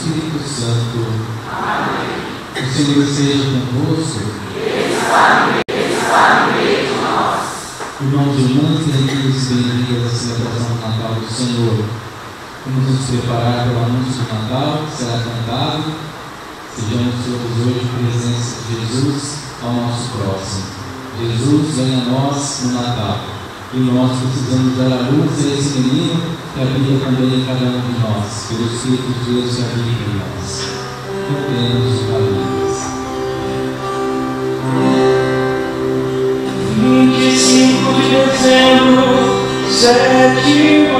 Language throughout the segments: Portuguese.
Espírito Santo. Amém. O Senhor seja convosco. Ele está no meio de nós. Irmãos e irmãs, queridos, bem-vindos à celebração do Natal do Senhor. Vamos nos preparar para o anúncio do Natal, que será cantado. Sejamos todos hoje presença de Jesus ao nosso próximo. Jesus vem a nós no Natal. E nós precisamos dar a luz a esse menino que habita também em cada um de nós, pelo Espírito de Deus que habita em nós. Cantemos parabéns. 25 de dezembro, 7ª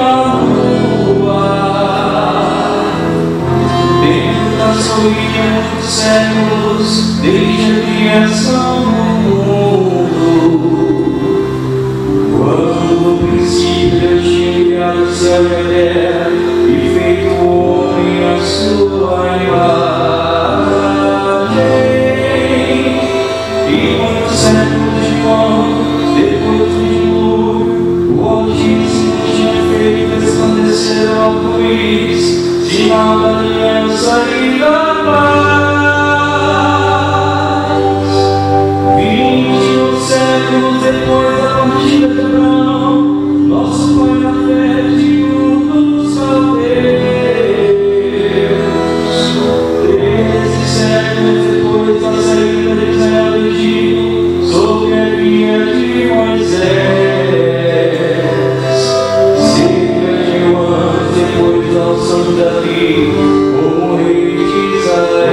lua, dentro da sorria dos séculos, desde a criação do mundo. Quando no princípio tinha-se a mulher e feito o homem a sua imagem, e quantos séculos de novo, depois do dilúvio, o Altíssimo tinha feito resplandecer ao juiz, sinal da aliança e da paz. Depois da ação da lei, o rei de Israel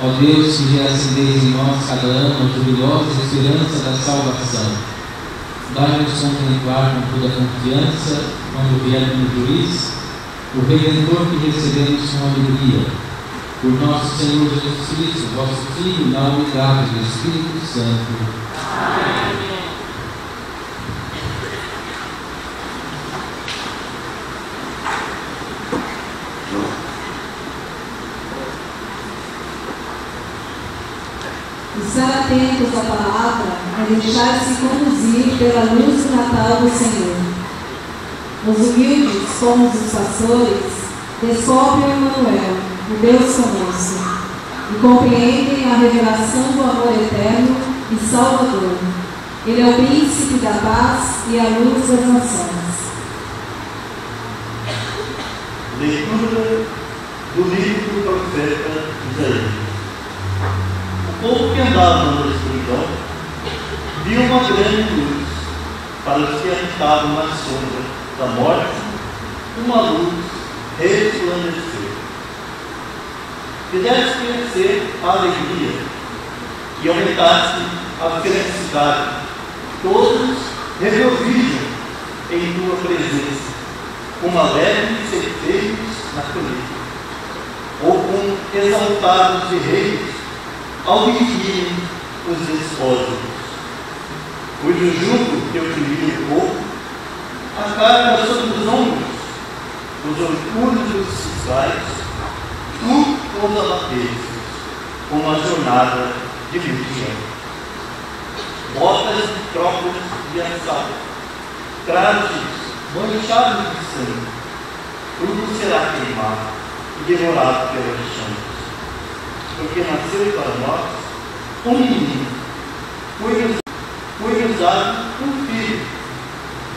Ó Deus, que gerasteis em nós cada ano a jubilosa esperança da salvação, dai-nos contemplar com toda confiança, quando vier no juiz, o Redentor que recebemos com alegria, por nosso Senhor Jesus Cristo, vosso Filho, na unidade do Espírito Santo. Amém. Estar atentos à palavra é deixar-se conduzir pela luz natal do Senhor. Os humildes, como os pastores, descobrem Emmanuel, o Deus conosco, e compreendem a revelação do amor eterno e salvador. Ele é o príncipe da paz e a luz das nações. Leitura do livro do profeta Isaías. O povo que andava na escuridão viu uma grande luz. Para os que habitavam na sombra da morte, uma luz resplandeceu. Fizeste crescer a alegria e aumentaste a felicidade. Todos regozijavam em tua presença, como alegres ceifeiros na colheita, ou como exaltados de reis ao dirigirem os despósicos, cujo jugo que oprimia o povo, a carga sobre os ombros, os orgulhos dos fiscais, tu os abatestes, como a jornada de Midian. Botas e trocas de assado, trajes manchados de sangue, tudo será queimado e devorado pelas chamas. Porque nasceu para nós um menino, foi usado um filho,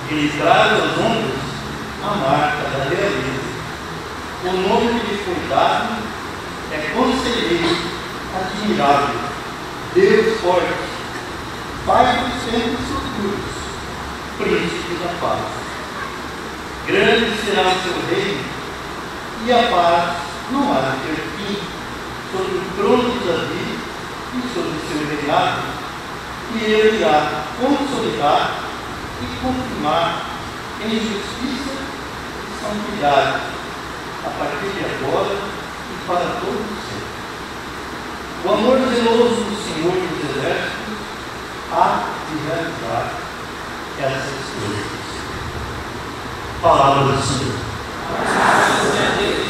que lhe traz aos ombros a marca da realeza. O nome que lhe foi dado é Conselheiro Admirável, Deus Forte, Pai dos Tempos Futuros, Príncipe da Paz. Grande será o seu reino, e a paz não há de ter fim. Sobre o trono de Davi e sobre o seu reinado, e ele irá consolidar e confirmar em justiça e santidade, a partir de agora e para todo o sempre. O amor zeloso do Senhor e dos exércitos há de realizar essas coisas. Palavra do Senhor. Graças a Deus.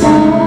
Hallelujah.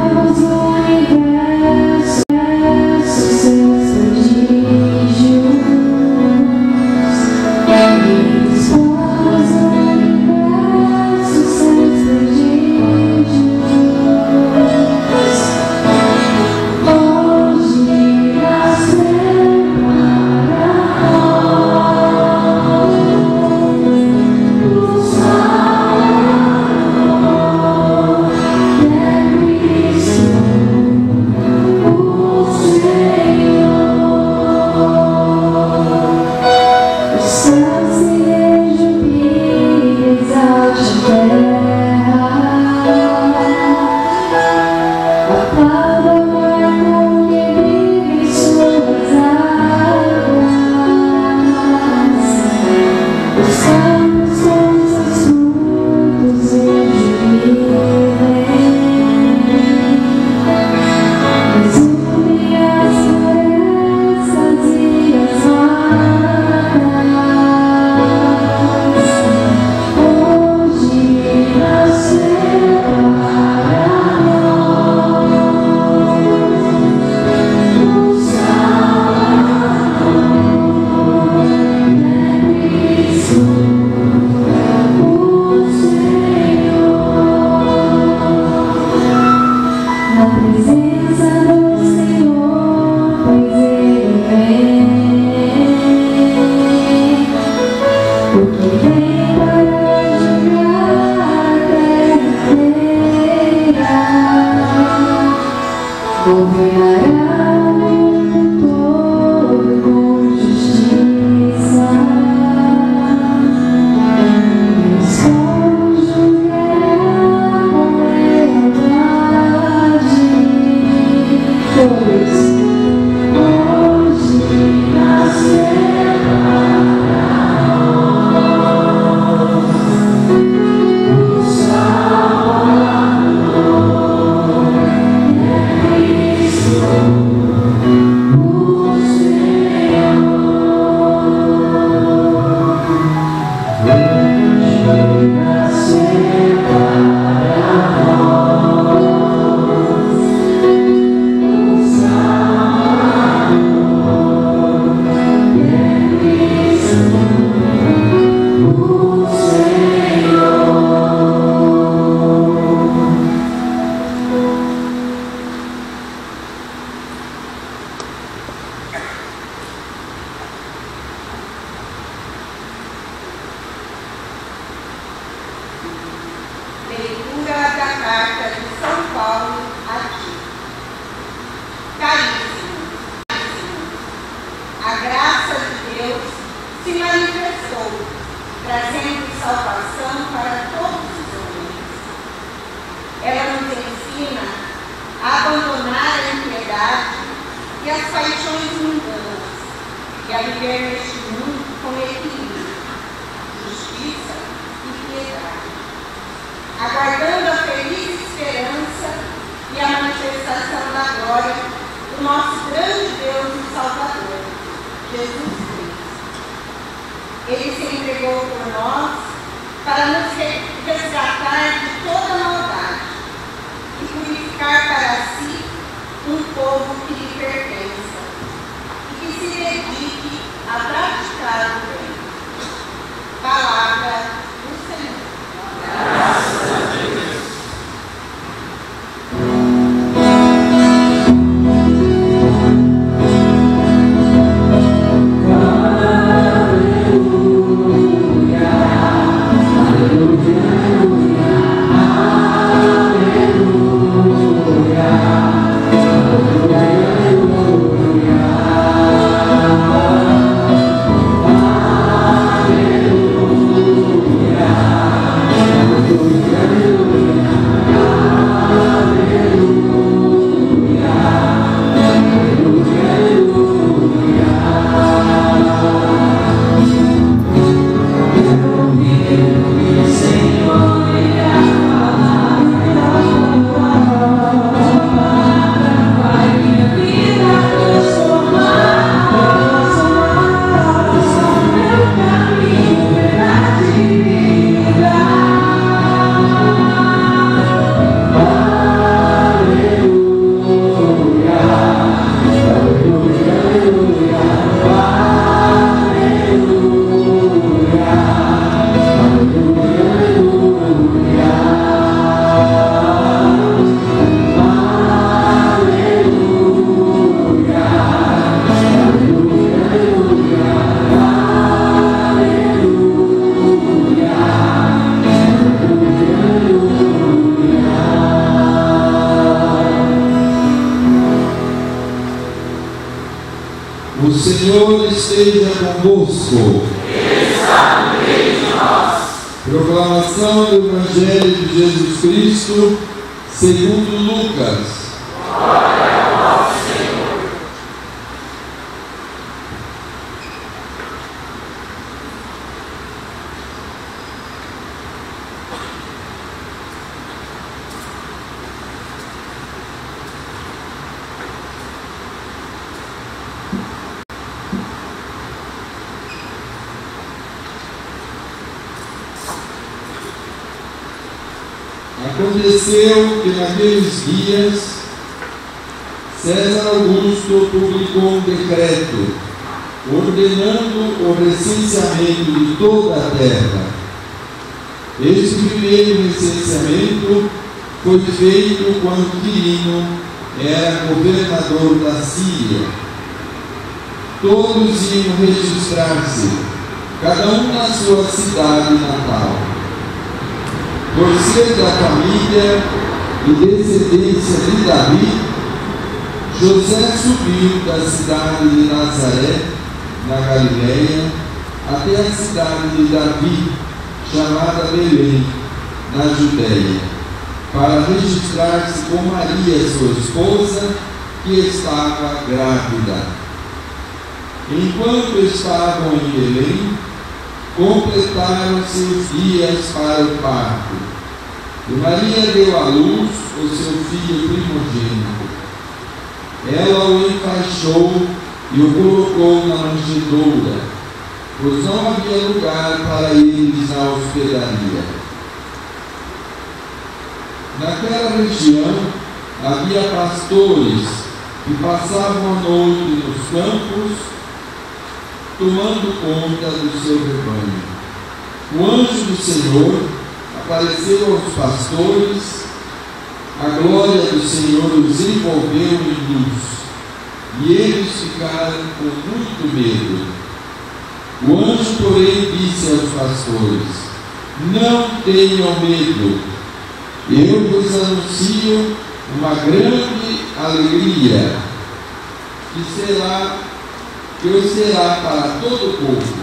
esteja convosco. Ele está no meio de nós. Proclamação do Evangelho de Jesus Cristo segundo Lucas. Glória a vós, Senhor. Aconteceu que naqueles dias César Augusto publicou um decreto ordenando o recenseamento de toda a terra. Este primeiro recenseamento foi feito quando Quirino era governador da Síria. Todos iam registrar-se, cada um na sua cidade natal. Por ser da família e descendência de Davi, José subiu da cidade de Nazaré, na Galiléia, até a cidade de Davi, chamada Belém, na Judéia, para registrar-se com Maria, sua esposa, que estava grávida. Enquanto estavam em Belém, completaram-se os dias para o parto, e Maria deu à luz o seu filho primogênito. Ela o enfaixou e o colocou na manjedoura, pois não havia lugar para eles na hospedaria. Naquela região havia pastores que passavam a noite nos campos, tomando conta do seu rebanho. O anjo do Senhor apareceu aos pastores, a glória do Senhor os envolveu em luz, e eles ficaram com muito medo. O anjo, porém, disse aos pastores: não tenham medo, eu vos anuncio uma grande alegria, que será para todo o povo.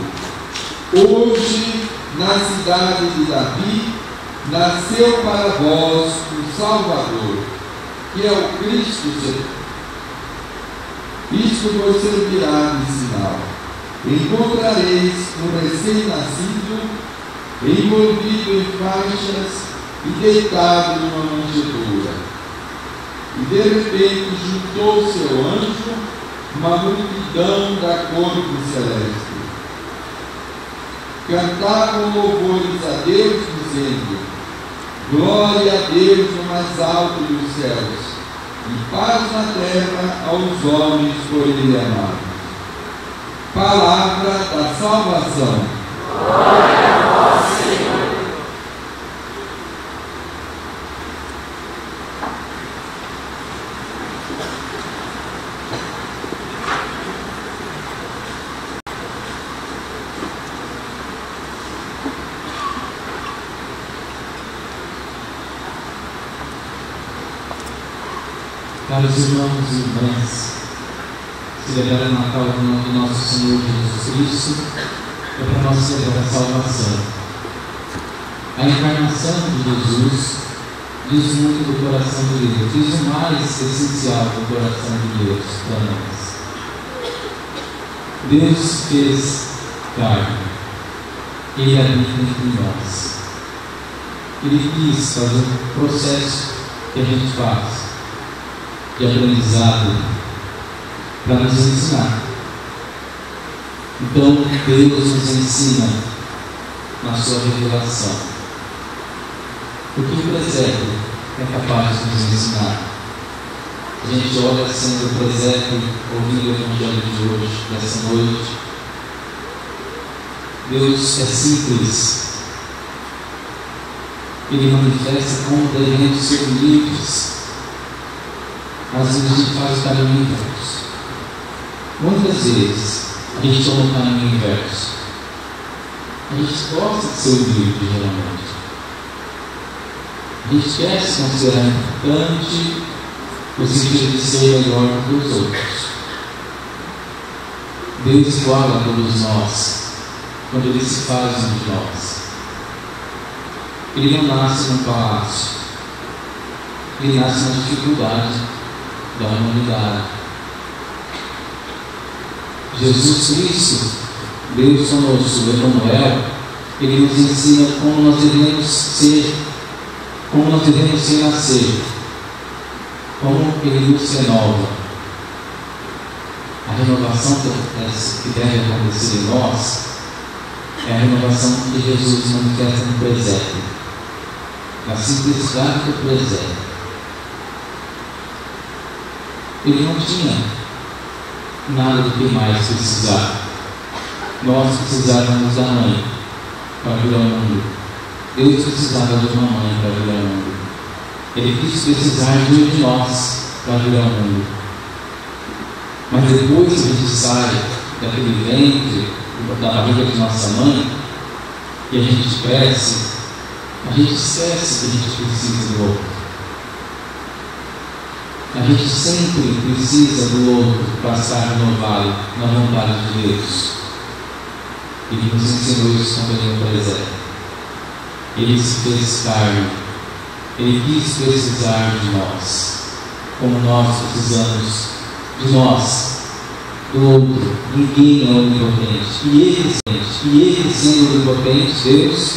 Hoje, na cidade de Davi, nasceu para vós um Salvador, que é o Cristo Jesus. Isto vos servirá de sinal. Encontrareis um recém-nascido, envolvido em faixas e deitado numa manjedoura. E de repente juntou-se o anjo, uma multidão da corte celeste. Cantavam louvores a Deus, dizendo: glória a Deus no mais alto dos céus, e paz na terra aos homens por ele amados. Palavra da salvação. Glória a vós, Senhor. Caros irmãos e irmãs, celebrar o Natal no nome do nosso Senhor Jesus Cristo é para nós celebrar a salvação. A encarnação de Jesus diz muito do coração de Deus, diz o mais essencial do coração de Deus para nós. Deus fez carne, Ele habita entre nós. Ele quis fazer um processo que a gente faz de aprendizado para nos ensinar. Então Deus nos ensina na sua revelação. O que o presépio é capaz de nos ensinar? A gente olha sendo o presépio, ouvindo o Evangelho de hoje, dessa noite. Deus é simples. Ele manifesta como devemos ser livres, mas a gente faz o caminho inverso. Muitas vezes a gente toma o caminho inverso. A gente gosta de ser livre, geralmente. A gente quer se considerar importante, no sentido de ser melhor que os outros. Deus fala todos nós, quando Ele se faz de nós. Ele não nasce num palácio, Ele nasce na dificuldade da humanidade. Jesus Cristo, Deus conosco, Emanuel, Ele nos ensina como nós devemos ser, como nós devemos renascer, como Ele nos renova. A renovação que deve acontecer em nós é a renovação que Jesus manifesta no presente, na simplicidade do presente. Ele não tinha nada do que mais precisar. Nós precisávamos da mãe para virar o mundo. Deus precisava de uma mãe para virar o mundo. Ele quis precisar de um de nós para virar o mundo. Mas depois que a gente sai daquele ventre, da barriga de nossa mãe, e a gente esquece que a gente precisa do outro. A gente sempre precisa do outro para estar renovado na vontade de Deus. Ele nos ensinou isso quando ele no deserto. Ele se fez carne, ele quis precisar de nós, como nós precisamos de nós, do outro. Ninguém é onipotente. E ele sendo onipotente, Deus,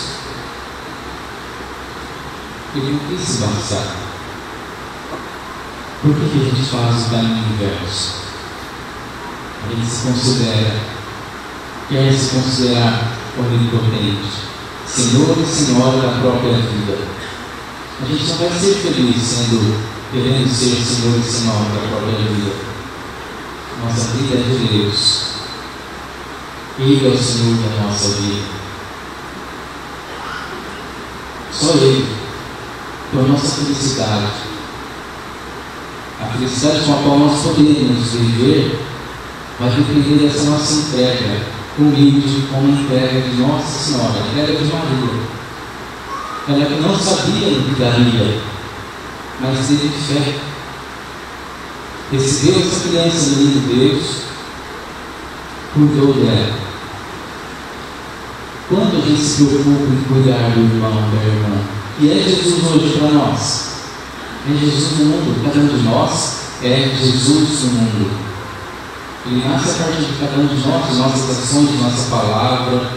ele não quis se bastar. Por que a gente faz o caminho inverso? A gente se considera, quer se considerar onipotente, senhor e senhora da própria vida. A gente não vai ser feliz querendo ser senhor e senhora da própria vida. Nossa vida é de Deus. Ele é o Senhor da nossa vida. Só Ele, pela nossa felicidade. A felicidade com a qual nós podemos viver vai depender dessa nossa entrega, humilde como a entrega de Nossa Senhora, a entrega de Maria. Ela que não sabia o que daria, mas teve fé. Recebeu essa criança do menino de Deus, cuidou dela. Quando a gente se preocupa em cuidar do irmão, da irmã, e é Jesus hoje para nós, é Jesus no mundo, cada um de nós é Jesus no mundo. Ele nasce a partir de cada um de nós, das nossas ações, da nossa palavra,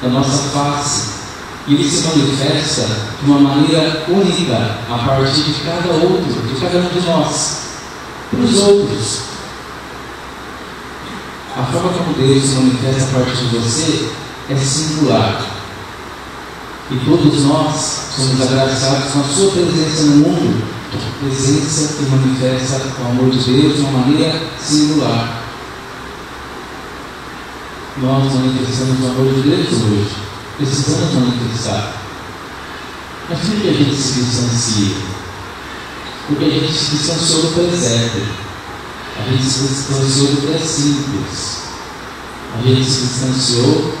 da nossa face. E ele se manifesta de uma maneira única a partir de cada outro, de cada um de nós, para os outros. A forma como Deus se manifesta a partir de você é singular. E todos nós somos abraçados com a sua presença no mundo, presença que manifesta o amor de Deus de uma maneira singular. Nós manifestamos o amor de Deus hoje. Precisamos manifestar. Mas por que a gente se distancia? Porque a gente se distanciou do presépio. A gente se distanciou do princípios. A gente se distanciou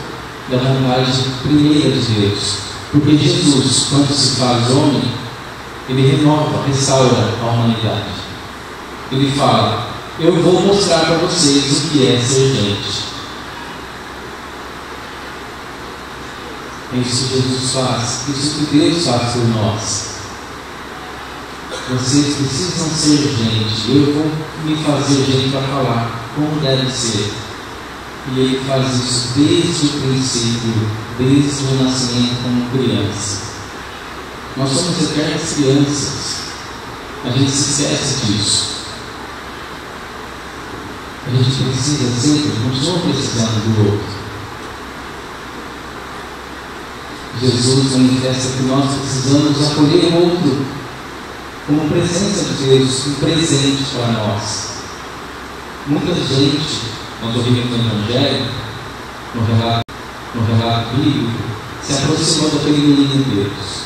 da vontade primeira de Deus. Porque Jesus, quando se faz homem, Ele renova, restaura a humanidade. Ele fala: eu vou mostrar para vocês o que é ser gente. É isso que Jesus faz, isso que Deus faz por nós. Vocês precisam ser gente, eu vou me fazer gente para falar como deve ser. E Ele faz isso desde o princípio, desde o nascimento como criança. Nós somos eternas crianças, a gente se esquece disso. A gente precisa sempre, não estamos precisando do outro. Jesus manifesta que nós precisamos acolher o outro como presença de Deus, um presente para nós. Muita gente, nós ouvimos no Evangelho, no relato bíblico, se aproximou daquele menino de Deus.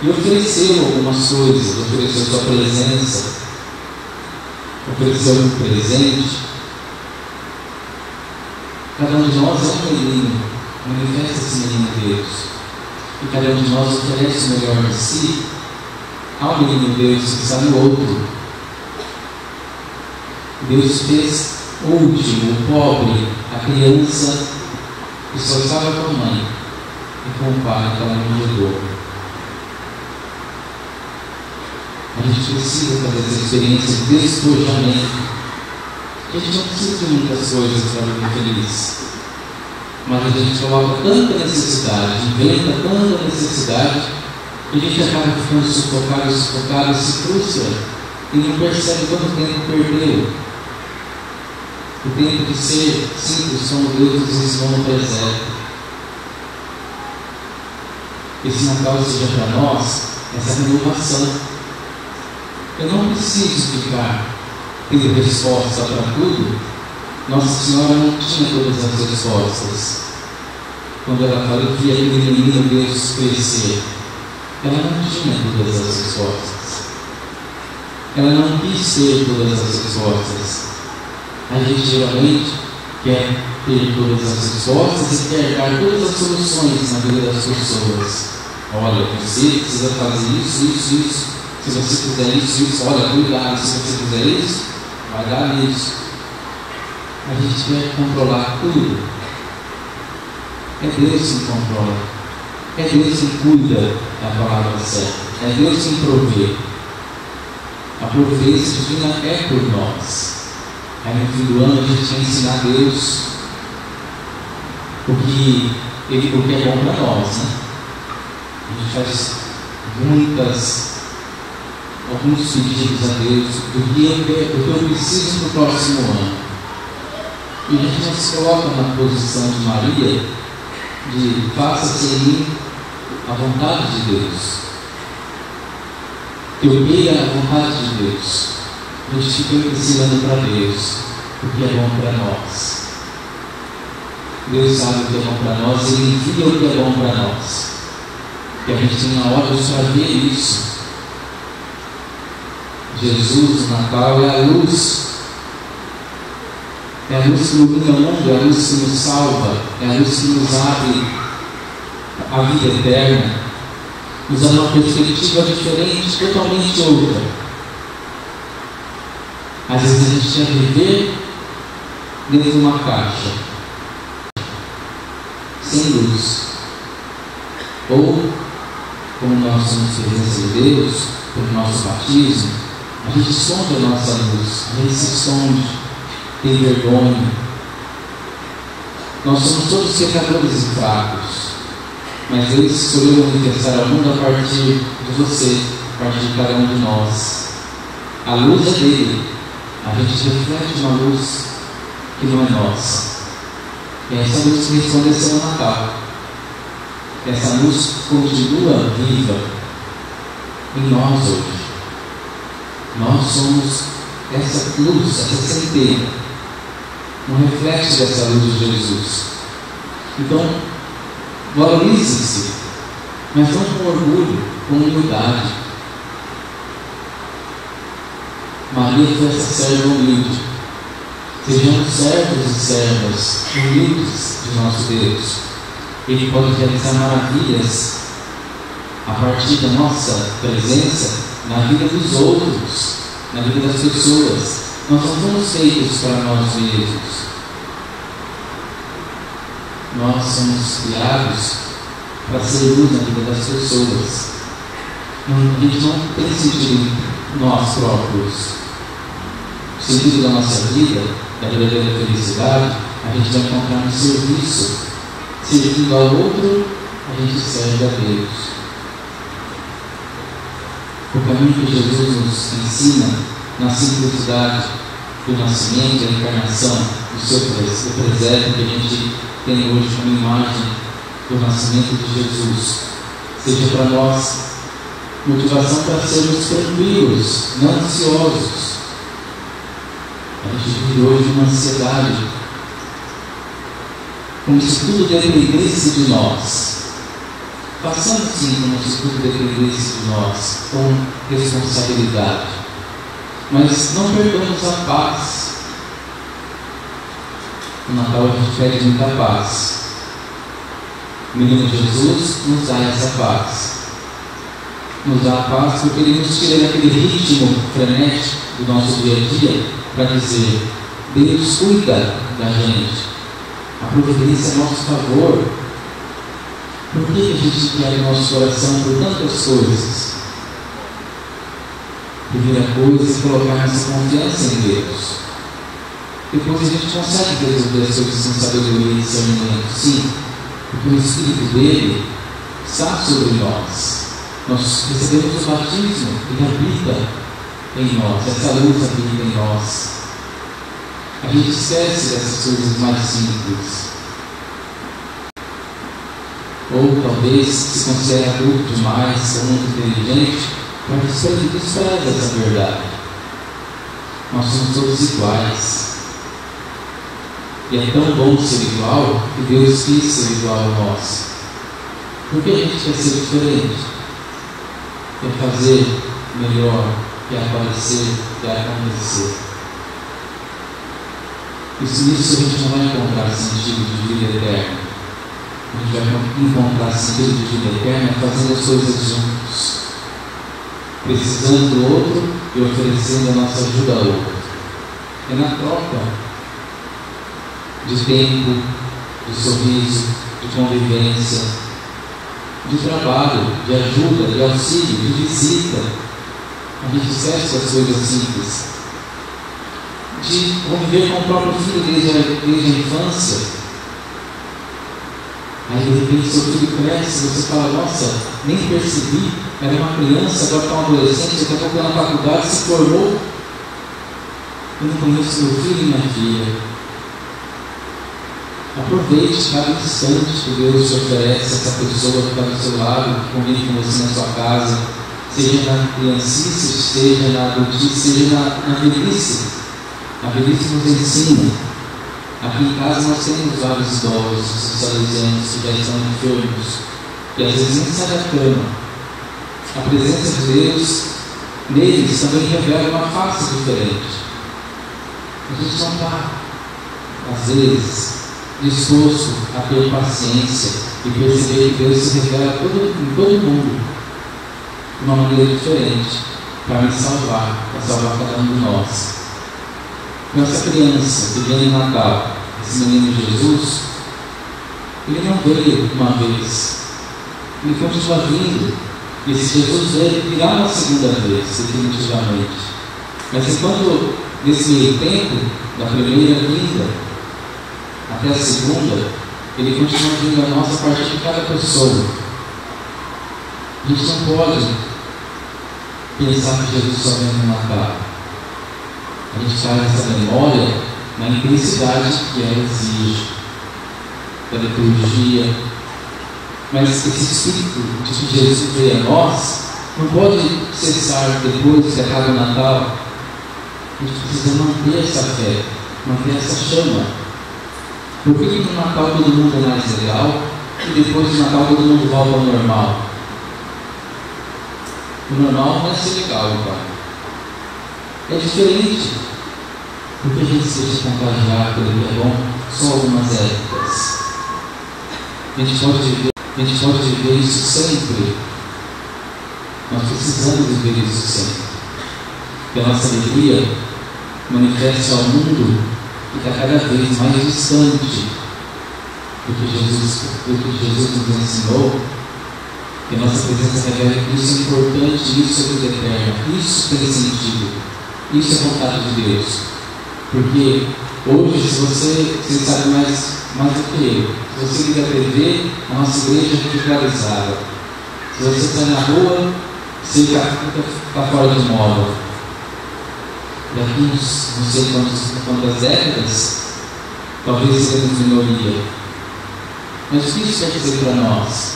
E ofereceu algumas coisas, ofereceu sua presença, ofereceu um presente. Cada um de nós é um menino. Manifesta-se menino Deus. E cada um de nós oferece o melhor de si ao menino Deus que está no outro. Deus fez último, o pobre, a criança que só estava com a mãe e com o pai que ela não ajudou. A gente precisa fazer essa experiência de despojamento. A gente não precisa de muitas coisas para viver feliz, mas a gente coloca tanta necessidade, inventa tanta necessidade, que a gente acaba ficando sufocado, sufocado, se frustra e não percebe quanto tempo perdeu. O tempo de ser simples como Deus nos ensinou no deserto. Esse Natal seja para nós essa renovação. Eu não preciso explicar, ter resposta para tudo. Nossa Senhora não tinha todas as respostas. Quando ela falou que aquele menino veio crescer, ela não tinha todas as respostas. Ela não quis ter todas as respostas. A gente geralmente quer ter todas as respostas e quer dar todas as soluções na vida das pessoas. Olha, você precisa fazer isso, isso, isso. Se você fizer isso, isso, olha, cuidado. Se você fizer isso, vai dar isso. A gente quer controlar tudo. É Deus quem controla. É Deus quem cuida da palavra certa. É Deus quem provê. A providência divina é por nós. Aí no fim do ano a gente vai ensinar a Deus o que é bom para nós, né? A gente faz alguns pedidos a Deus do que eu preciso para o próximo ano. E a gente não se coloca na posição de Maria de faça-se em mim a vontade de Deus. Eu queira a vontade de Deus. A gente fica ensinando para Deus o que é bom para nós. Deus sabe o que é bom para nós e Ele envia o que é bom para nós. E a gente na hora só vê isso. Jesus, no Natal, é a luz. É a luz que ilumina o mundo, é a luz que nos salva, é a luz que nos abre a vida eterna. Usando uma perspectiva diferente, totalmente outra. Às vezes a gente tinha que viver dentro de uma caixa, sem luz. Ou, como nós somos filhos de Deus, pelo nosso batismo, a gente sonda a nossa luz, a gente se sonde, tem vergonha. Nós somos todos pecadores e fracos, mas Deus escolheu manifestar ao mundo a partir de você, a partir de cada um de nós. A luz é dele. A gente reflete uma luz que não é nossa. E essa luz que resplandeceu no Natal. Essa luz continua viva em nós hoje. Nós somos essa luz, essa centelha, um reflexo dessa luz de Jesus. Então, valorizem-se, mas não com orgulho, com humildade. Maria foi essa serva humilde. Sejamos servos e servas humildes de nosso Deus. Ele pode realizar maravilhas a partir da nossa presença na vida dos outros, na vida das pessoas. Nós não somos feitos para nós mesmos. Nós somos criados para ser luz na vida das pessoas. A gente não tem sentido nós próprios. O sentido da nossa vida, da verdadeira felicidade, a gente vai encontrar no serviço. Servindo ao outro, a gente serve a Deus. O caminho que Jesus nos ensina na simplicidade do nascimento, da encarnação, do seu presépio que a gente tem hoje como imagem do nascimento de Jesus, seja para nós motivação para sermos tranquilos, não ansiosos. A gente vive hoje uma ansiedade, como se tudo dependesse de nós. Passamos sim como se tudo dependesse de nós, com responsabilidade. Mas não perdamos a paz. No Natal a gente pede muita paz. O menino Jesus nos dá essa paz. Nos dá a paz porque Ele nos tira daquele ritmo frenético do nosso dia a dia para dizer: Deus cuida da gente, a providência é nosso favor. Por que a gente quer o nosso coração por tantas coisas? Primeira coisa é colocar nossa confiança em Deus. Depois a gente consegue resolver as coisas com sabedoria e discernimento, sim, porque o Espírito dele está sobre nós. Nós recebemos o batismo e habita em nós, essa luz habita em nós. A gente esquece dessas coisas mais simples. Ou talvez se considera adulto demais, ou muito inteligente, para desprezar essa verdade. Nós somos todos iguais. E é tão bom ser igual que Deus quis ser igual a nós. Por que a gente quer ser diferente? Quer fazer melhor, quer aparecer, quer acontecer. Isso a gente não vai encontrar sentido de vida eterna. A gente vai encontrar sentido de vida eterna fazendo as coisas juntos, precisando do outro e oferecendo a nossa ajuda ao outro. É na troca de tempo, de sorriso, de convivência, de trabalho, de ajuda, de auxílio, de visita. A gente esquece das coisas simples. De conviver com o próprio filho desde a infância. Aí de repente seu filho cresce, você fala: nossa, nem percebi, era uma criança, agora está um adolescente, daqui a pouco na faculdade se formou. Eu não conheço meu filho e minha filha. Aproveite cada instante que Deus te oferece, essa pessoa que está do seu lado, que convive com você na sua casa, seja na criancice, seja na adultice, seja na velhice. A velhice nos ensina. Aqui em casa nós temos vários idosos, salesianos que já estão enfermos, e às vezes nem sai da cama. A presença de Deus neles também revela uma face diferente. A gente não está, às vezes, disposto a ter paciência e perceber que Deus se revela em todo mundo de uma maneira diferente para me salvar, para salvar cada um de nós. Com essa criança que vem em Natal, esse menino Jesus, ele não veio uma vez, ele continua vindo. E esse Jesus veio virá uma segunda vez, definitivamente. Mas enquanto nesse meio tempo, da primeira vinda até a segunda, ele continua vindo a nossa parte de cada pessoa. A gente não pode pensar que Jesus só vem no Natal. A gente faz essa memória na intensidade que ela exige, da liturgia. Mas esse Espírito de que Jesus veio a nós não pode cessar depois que acaba o Natal. A gente precisa manter essa fé, manter essa chama. Por que no Natal todo mundo é mais legal e depois do Natal todo mundo volta ao normal? O normal não é ser legal, pai. É diferente. Por que a gente se deixa contagiar pelo que é bom só algumas épocas? A gente pode viver isso sempre. Nós precisamos viver isso sempre. Que a nossa alegria manifeste ao mundo que está cada vez mais distante do que Jesus nos ensinou, que a nossa presença revela que isso é importante, isso é tudo eterno, isso tem sentido, isso é vontade de Deus. Porque hoje, se você sabe mais do que eu, se você liga a TV, a nossa igreja é digitalizada. Se você está na rua, você está fora de moda. Daqui não sei quantas décadas, talvez seremos minoria. Mas o que isso quer dizer para nós?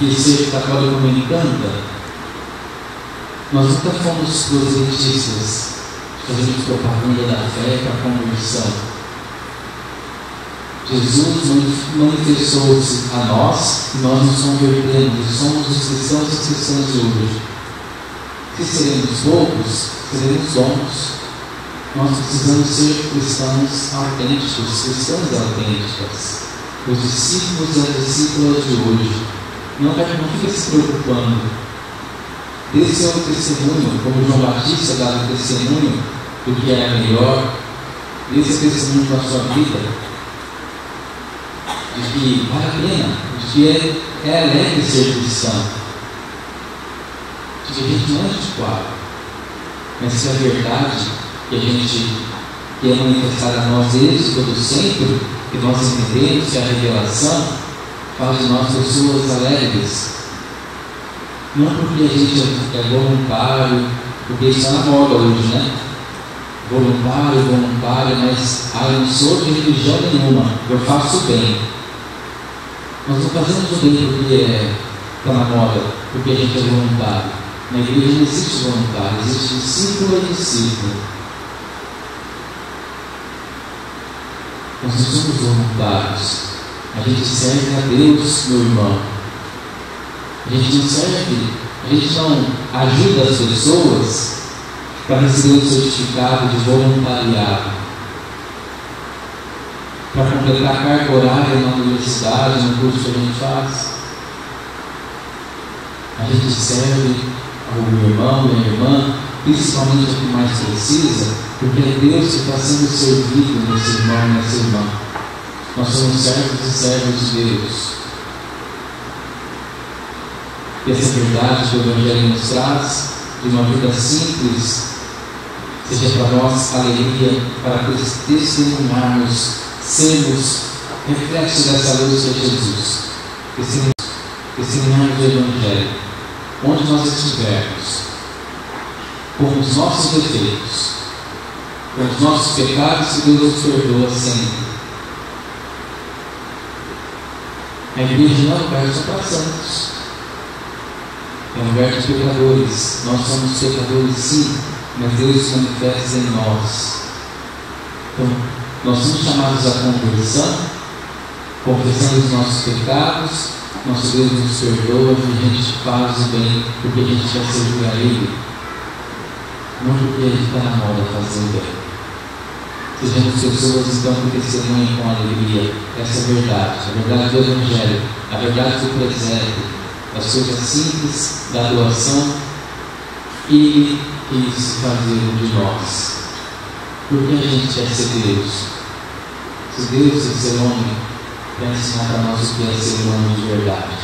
Que ser católico não encanta? Nós nunca fomos proselitistas, fazemos propaganda da fé para a conversão. Jesus manifestou-se a nós e nós nos convertemos, somos os cristãos e cristãs hoje. Se seremos poucos, seremos bons. Nós precisamos ser cristãos autênticos, cristãs autênticas. Os discípulos e as discípulas de hoje não fica se preocupando. Esse é o testemunho, como João Batista dá o testemunho do que é melhor, desde as coisas muito na sua vida, de que vale a pena, de que é alegre ser cristão, de que a gente não é antiquado, mas se a verdade que a gente quer manifestar a nós desde todo sempre, que nós entendemos que a revelação faz de nós pessoas alegres. Não porque a gente é voluntário, porque está na moda hoje, né? Voluntário, mas eu não sou de religião nenhuma, eu faço bem. Nós não fazemos o bem porque está na moda, porque a gente é voluntário. Na igreja não existe voluntário, existe discípulo e discípulo. Nós não somos voluntários, a gente serve a Deus, meu irmão. A gente não serve, a gente não ajuda as pessoas para receber o certificado de voluntariado, para completar a carga horária na universidade, no curso que a gente faz. A gente serve ao meu irmão, minha irmã, principalmente ao que mais precisa, porque é Deus que está sendo servido nesse irmão e nessa irmã. Nós somos servos e servos de Deus. E essa verdade que o Evangelho nos traz, de uma vida simples, seja para nós alegria, para testemunharmos, sermos reflexo dessa luz que é Jesus. Testemunharmos o Evangelho, onde nós estivermos, com os nossos defeitos, com os nossos pecados, que Deus nos perdoa sempre. A igreja não perde só para santos. É um lugar dos pecadores. Nós somos pecadores, sim, mas Deus se manifesta em nós. Então, nós somos chamados à conversão, confessando os nossos pecados. Nosso Deus nos perdoa e a gente faz o bem, porque a gente vai servir a Ele, não porque Ele está na moda fazer o bem. Sejamos pessoas que estão com testemunho com alegria. Essa é a verdade do Evangelho, a verdade do presépio, das coisas simples, da doação, e isso fazendo de nós. Porque a gente quer ser Deus. Se Deus é ser homem, quer ensinar para nós o que é ser humano de verdade.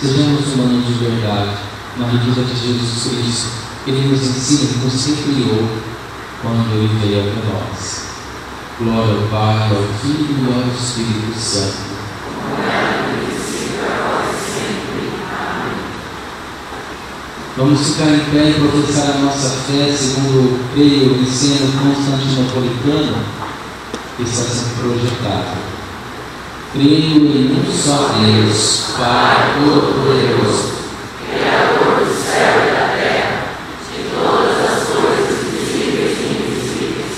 Sejamos humanos de verdade, na medida que Jesus Cristo, Ele nos ensina, Ele nos recriou quando Ele veio para nós. Glória ao Pai, ao Filho e ao Espírito Santo. Vamos ficar em pé e professar a nossa fé segundo o creio, o ensino constantinopolitano que está sendo projetado. Creio em um só Deus, Pai Todo-Poderoso, Criador do céu e da terra, de todas as coisas visíveis e invisíveis.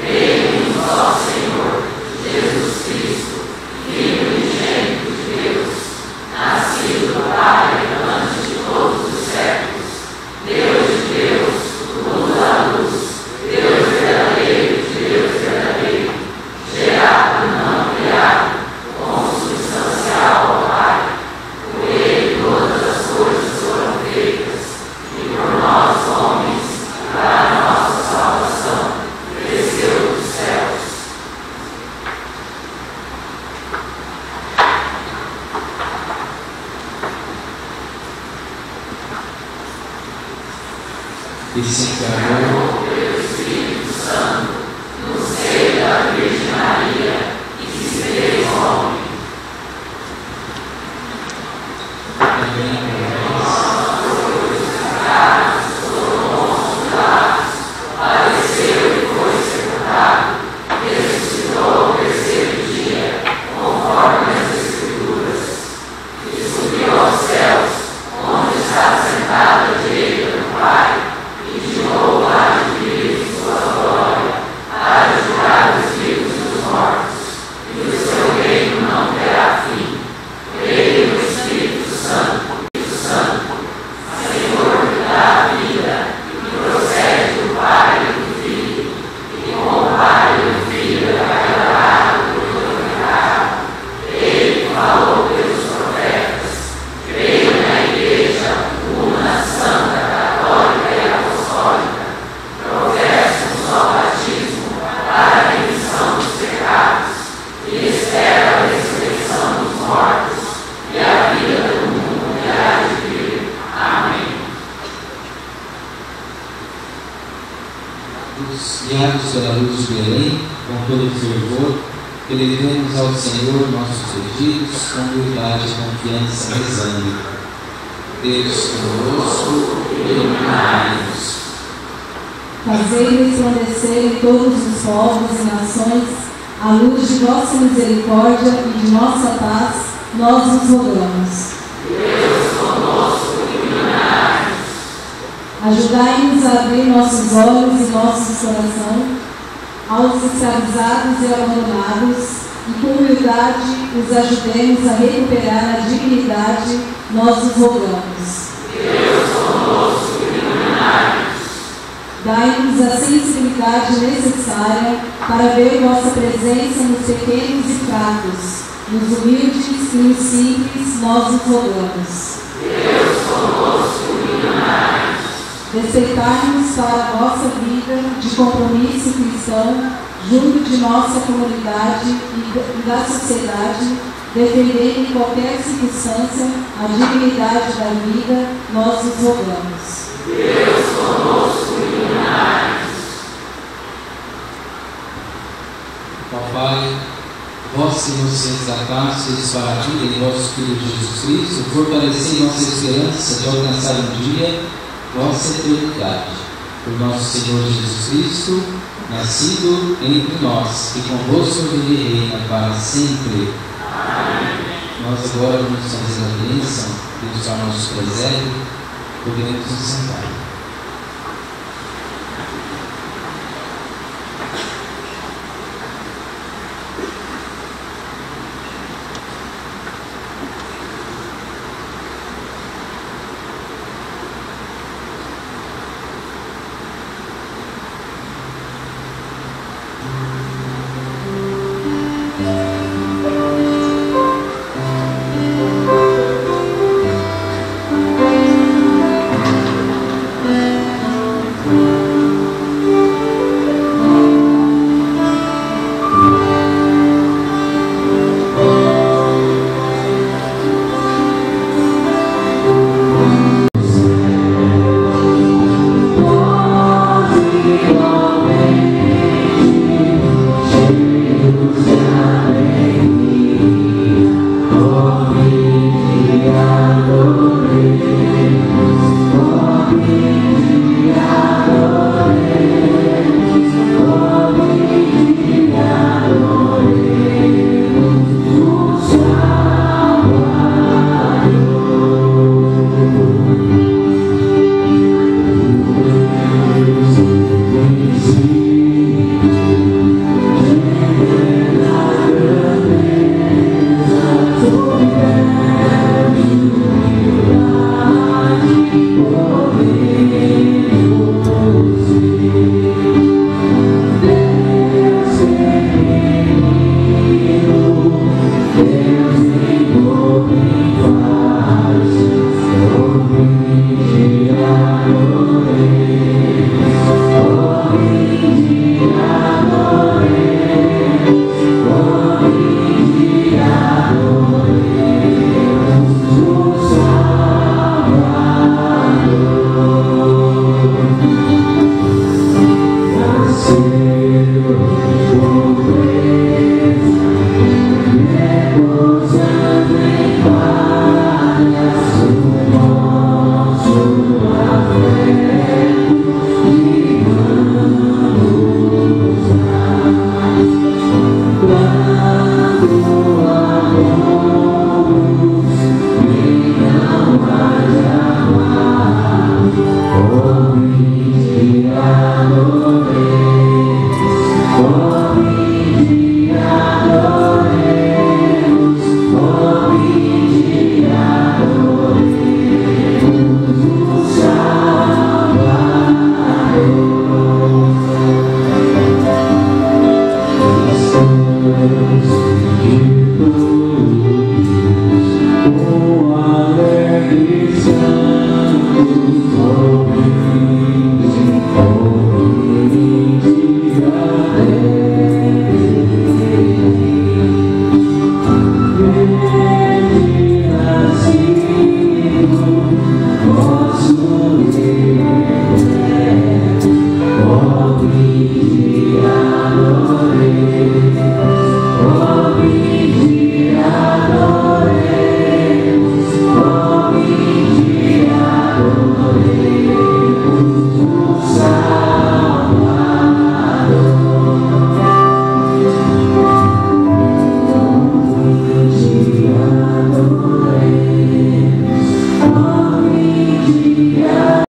Creio em um só Senhor, Jesus Cristo, Filho unigênito de Deus, nascido do Pai. Gracias. todos e abre sobre a luz de Belém, com todo o fervor, que levemos ao Senhor nossos pedidos, com humildade e confiança, rezando. Deus conosco, iluminai-nos. Fazei resplandecer em todos os povos e nações a luz de vossa misericórdia e de nossa paz, nós nos rogamos. Deus conosco, iluminai-nos. Ajudai-nos a abrir nossos olhos e nossos corações aos escravizados e abandonados, e com humildade os ajudemos a recuperar a dignidade, nós os rogamos. Deus conosco, iluminai-nos. Dai-nos a sensibilidade necessária para ver vossa presença nos pequenos e fracos, nos humildes e nos simples, nós os rogamos. Deus conosco, iluminai-nos. Respeitar-nos para a nossa vida de compromisso cristão, junto de nossa comunidade e da sociedade, defender em qualquer circunstância a dignidade da vida, nós os rogamos. Deus conosco, iluminai-nos. Ó Pai, vós que nos resgatastes para ti em vosso Filho Jesus Cristo, fortalecei nossa esperança de alcançar um dia vossa eternidade, por nosso Senhor Jesus Cristo, nascido entre nós, que convosco vive e reina para sempre. Amém. Nós agora, nos somos a bênção, Deus ao nosso presépio, podemos nos sentar.